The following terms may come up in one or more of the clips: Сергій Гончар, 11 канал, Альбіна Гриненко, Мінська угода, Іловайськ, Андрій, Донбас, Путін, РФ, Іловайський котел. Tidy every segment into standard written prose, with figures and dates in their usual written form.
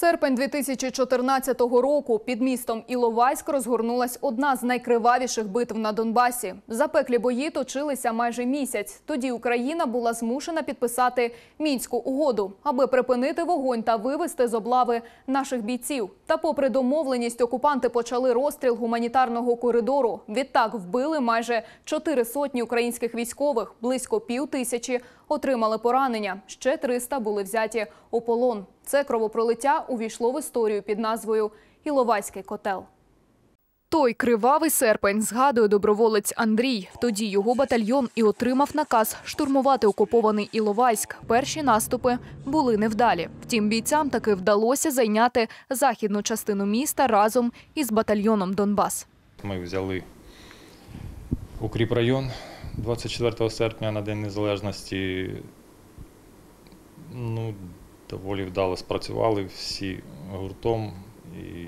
Серпень 2014 року під містом Іловайськ розгорнулась одна з найкривавіших битв на Донбасі. Запеклі бої точилися майже місяць. Тоді Україна була змушена підписати Мінську угоду, аби припинити вогонь та вивести з облави наших бійців. Та попри домовленість, окупанти почали розстріл гуманітарного коридору. Відтак вбили майже 400 українських військових, близько 5000 отримали поранення, ще 300 були взяті у полон. Це кровопролиття увійшло в історію під назвою «Іловайський котел». Той кривавий серпень, згадує доброволець Андрій. Тоді його батальйон і отримав наказ штурмувати окупований Іловайськ. Перші наступи були невдалі. Втім, бійцям таки вдалося зайняти західну частину міста разом із батальйоном «Донбас». Ми взяли укріпрайон 24 серпня на День Незалежності. Доволі вдало спрацювали всі гуртом, і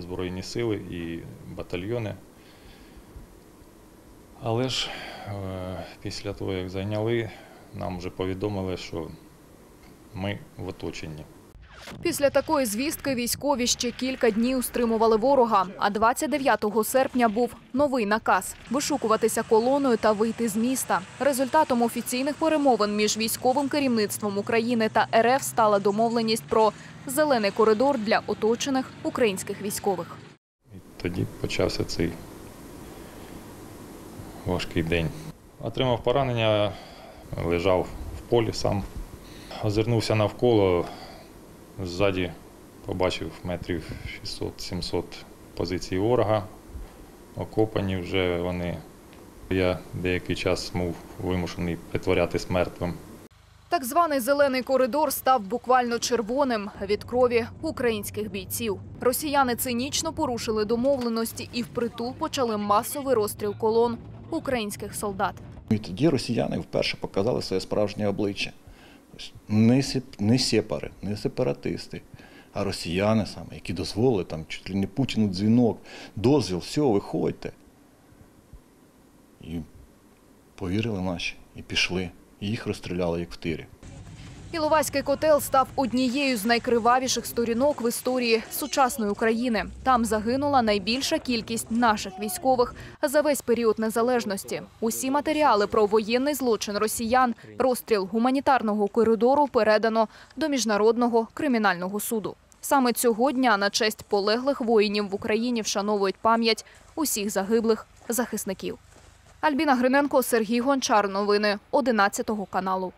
Збройні сили, і батальйони. Але ж після того, як зайняли, нам вже повідомили, що ми в оточенні. Після такої звістки військові ще кілька днів стримували ворога, а 29 серпня був новий наказ – вишукуватися колоною та вийти з міста. Результатом офіційних перемовин між військовим керівництвом України та РФ стала домовленість про «зелений коридор» для оточених українських військових. І тоді почався цей важкий день. Отримав поранення, лежав в полі сам, озирнувся навколо. Ззаді побачив метрів 600-700 позицій ворога, окопані вже вони. Я деякий час був вимушений притворятись мертвим. Так званий «зелений коридор» став буквально червоним від крові українських бійців. Росіяни цинічно порушили домовленості і впритул почали масовий розстріл колон українських солдат. І тоді росіяни вперше показали своє справжнє обличчя. Не сепаратисти, а росіяни саме, які дозволили, там, чуть ли не Путіну дзвінок, дозвіл, все, виходьте. І повірили наші, і пішли, і їх розстріляли, як в тирі. Іловайський котел став однією з найкривавіших сторінок в історії сучасної України. Там загинула найбільша кількість наших військових за весь період незалежності. Усі матеріали про воєнний злочин росіян, розстріл гуманітарного коридору передано до Міжнародного кримінального суду. Саме цього дня на честь полеглих воїнів в Україні вшановують пам'ять усіх загиблих захисників. Альбіна Гриненко, Сергій Гончар. Новини 11 каналу.